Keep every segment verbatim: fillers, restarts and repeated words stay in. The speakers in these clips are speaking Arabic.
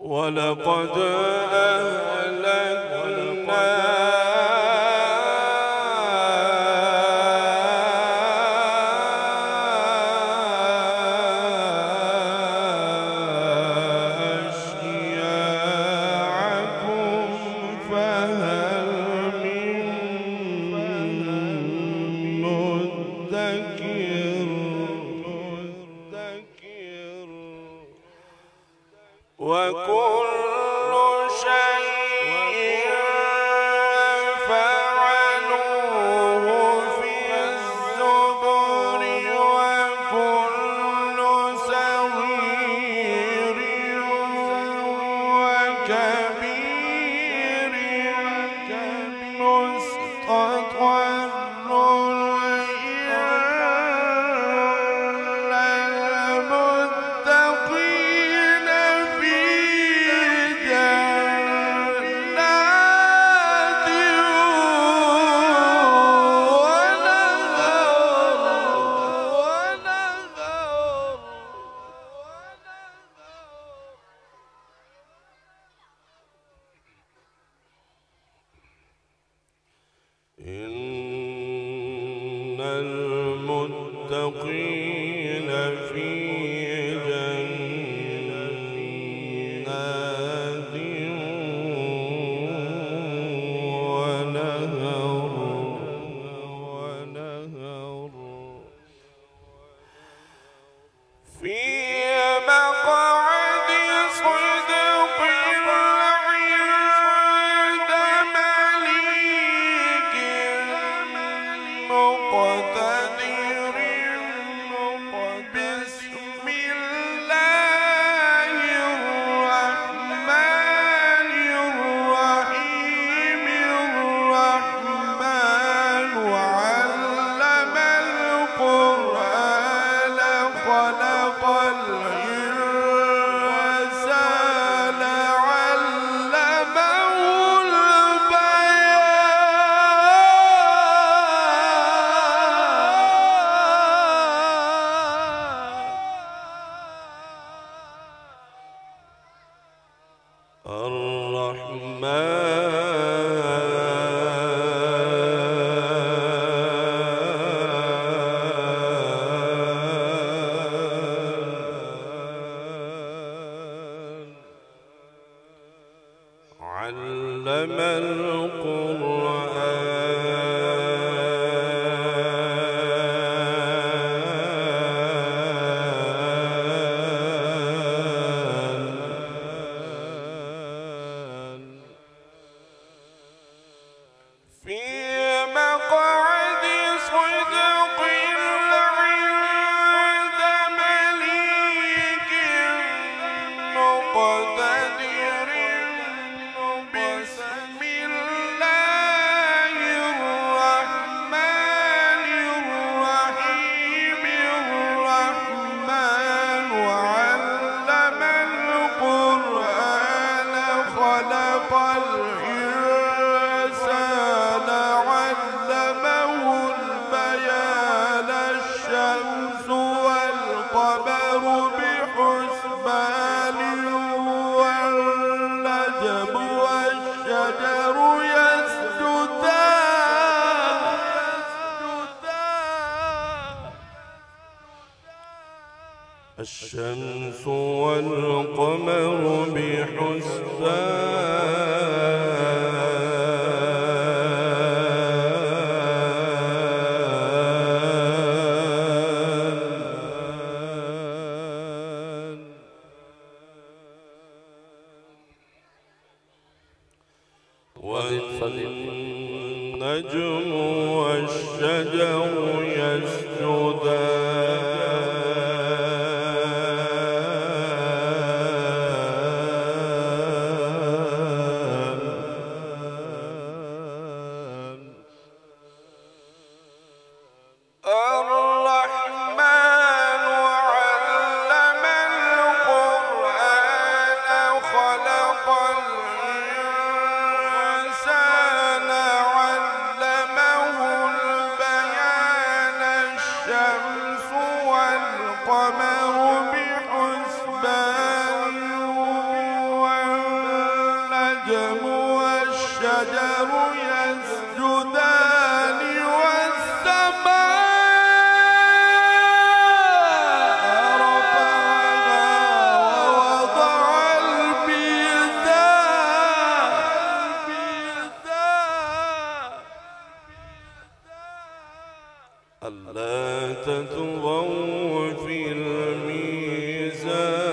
ولقد أهلكنا أشياعكم فهل من مدكر وكل المتقين في جنات ونهر في علم القرآن في خلق الإنسان الشمس والقمر بحسبان والنجم والشجر يسجدان والقمر بحسبان والنجم والشجر يسجدان والسماء رفعها ووضع الميزان ألا تطغوا في الميزان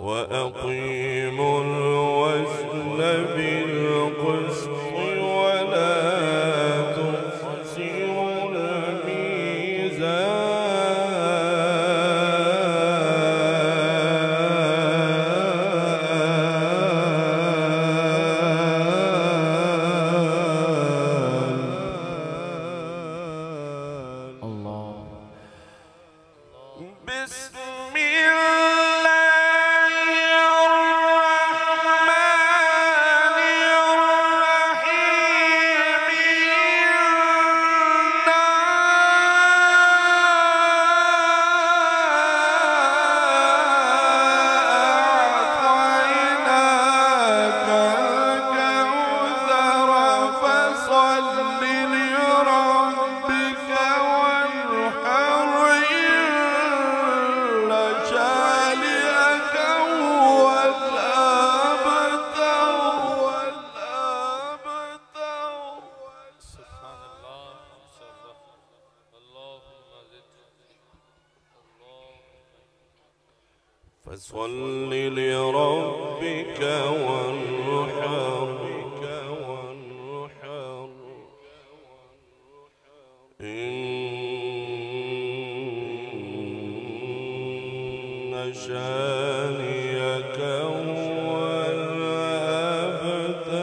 وأقيموا الوزن بالقسط ولا تخسروا الميزان بسم الله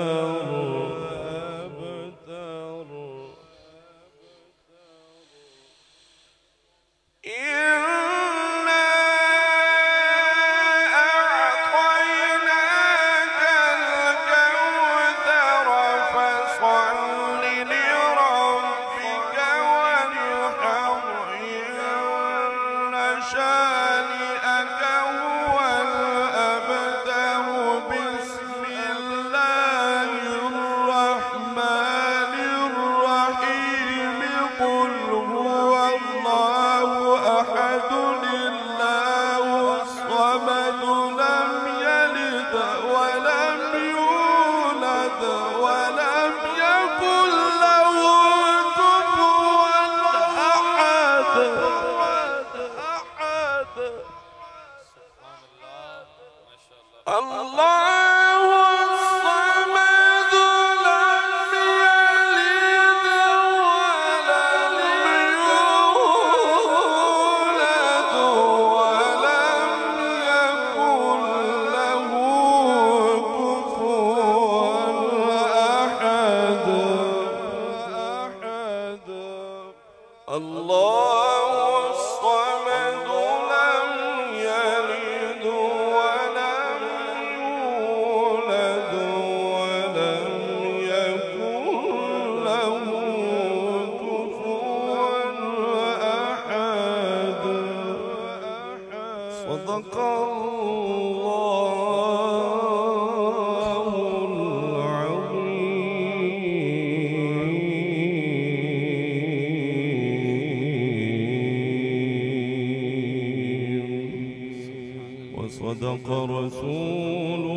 الرحمن الرحيم إنا أعطيناك الكوثر فصل لربك وانحر فصل لربك وانحر إن شانئك هو الأبتر. شانئك هو الأبتر. بسم الله الرحمن الرحيم قل هو الله أحد الله الصمد لم يلد ولم يولد ولم يكن له كفوا أحد. الله الصمد لم يلد ولم يولد ولم يكن له كفوا أحد. الله الصمد لم يلد صدق الله. صدق رسول